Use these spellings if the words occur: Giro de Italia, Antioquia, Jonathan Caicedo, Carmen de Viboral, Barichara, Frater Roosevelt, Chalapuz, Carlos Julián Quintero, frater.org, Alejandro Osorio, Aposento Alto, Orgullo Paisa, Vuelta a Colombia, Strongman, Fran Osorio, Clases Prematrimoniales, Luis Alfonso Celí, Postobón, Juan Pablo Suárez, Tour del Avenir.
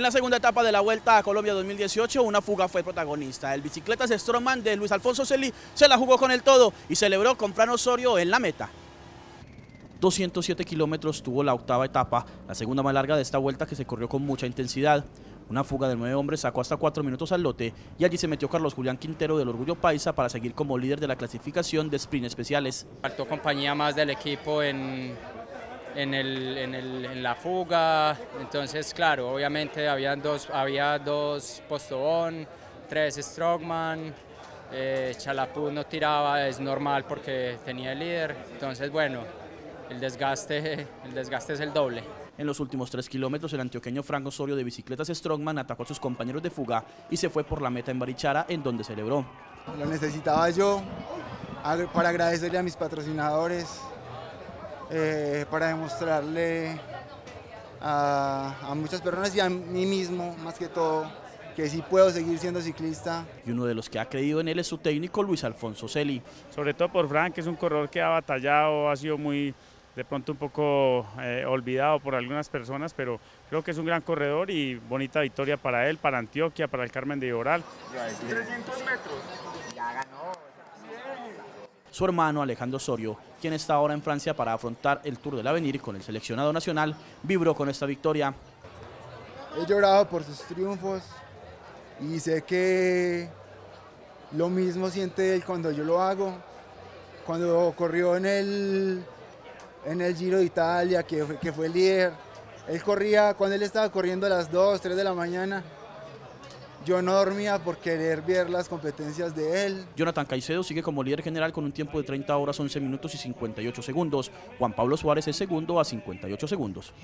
En la segunda etapa de la Vuelta a Colombia 2018, una fuga fue protagonista. El bicicletas Strongman de Luis Alfonso Celí se la jugó con el todo y celebró con Fran Osorio en la meta. 207 kilómetros tuvo la octava etapa, la segunda más larga de esta vuelta que se corrió con mucha intensidad. Una fuga de 9 hombres sacó hasta 4 minutos al lote y allí se metió Carlos Julián Quintero del Orgullo Paisa para seguir como líder de la clasificación de sprint especiales. Faltó compañía más del equipo en la fuga, entonces claro, obviamente había dos Postobón, 3 Strongman, Chalapuz no tiraba, es normal porque tenía el líder, entonces bueno, el desgaste es el doble. En los últimos 3 kilómetros, el antioqueño Fran Osorio de bicicletas Strongman atacó a sus compañeros de fuga y se fue por la meta en Barichara, en donde celebró. Lo necesitaba yo para agradecerle a mis patrocinadores, para demostrarle a muchas personas y a mí mismo, más que todo, que sí puedo seguir siendo ciclista. Y uno de los que ha creído en él es su técnico Luis Alfonso Celí. Sobre todo por Fran, que es un corredor que ha batallado, ha sido muy... de pronto un poco olvidado por algunas personas, pero creo que es un gran corredor y bonita victoria para él, para Antioquia, para el Carmen de Viboral. 300 metros. Ya ganó. Su hermano Alejandro Osorio, quien está ahora en Francia para afrontar el Tour del Avenir con el seleccionado nacional, vibró con esta victoria. He llorado por sus triunfos y sé que lo mismo siente él cuando yo lo hago. Cuando corrió en el Giro de Italia, que fue líder, él corría, cuando él estaba corriendo a las 2, 3 de la mañana, yo no dormía por querer ver las competencias de él. Jonathan Caicedo sigue como líder general con un tiempo de 30 horas, 11 minutos y 58 segundos. Juan Pablo Suárez es segundo a 58 segundos.